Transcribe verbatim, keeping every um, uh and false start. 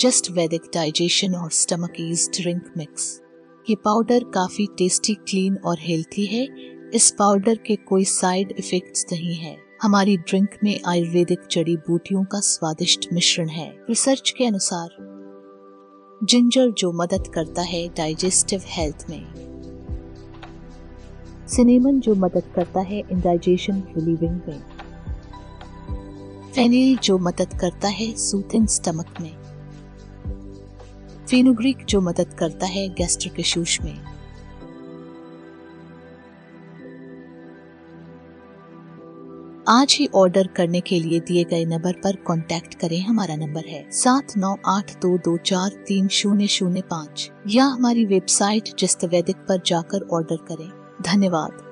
JustVedic digestion और stomach ease drink mix. ये powder काफ़ी टेस्टी, क्लीन और हेल्थी है। इस पाउडर के कोई साइड इफेक्ट्स नहीं है। हमारी ड्रिंक में आयुर्वेदिक जड़ी बूटियों का स्वादिष्ट मिश्रण है। रिसर्च के अनुसार जिंजर जो मदद करता है डाइजेस्टिव हेल्थ में, सिनेमन जो मदद करता है इंडाइजेशन रिलीविंग में, फेनिल जो मदद करता है सूथिंग स्टमक में, फेनुग्रीक जो मदद करता है गैस्ट्रिक इश्यूज में। आज ही ऑर्डर करने के लिए दिए गए नंबर पर कांटेक्ट करें। हमारा नंबर है सात नौ आठ दो दो चार तीन शून्य शून्य पाँच, या हमारी वेबसाइट जस्टवैदिक पर जाकर ऑर्डर करें। धन्यवाद।